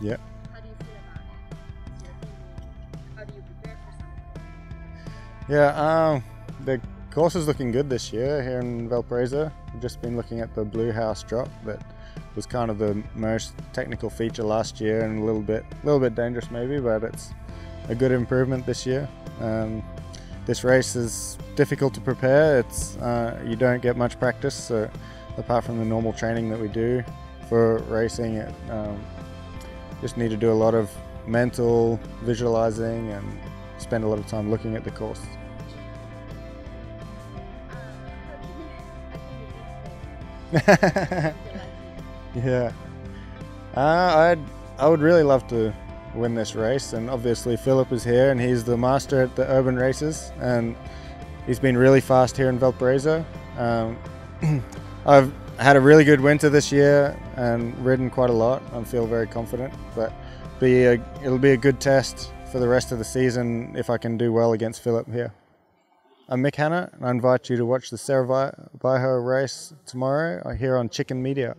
Yeah. How do you feel about it? Is your opinion? How do you prepare for something? Yeah, the course is looking good this year here in Valparaiso. I've just been looking at the Blue House drop that was kind of the most technical feature last year and a little bit dangerous maybe, but it's a good improvement this year. This race is difficult to prepare. It's you don't get much practice, so apart from the normal training that we do for racing, it just need to do a lot of mental visualizing and spend a lot of time looking at the course. Yeah, I would really love to win this race, and obviously Philip is here and he's the master at the urban races and he's been really fast here in Valparaiso. I've had a really good winter this year and ridden quite a lot. I feel very confident, but it'll be a good test for the rest of the season if I can do well against Philip here. I'm Mick Hannah and I invite you to watch the Valparaiso race tomorrow here on Xikenmedia.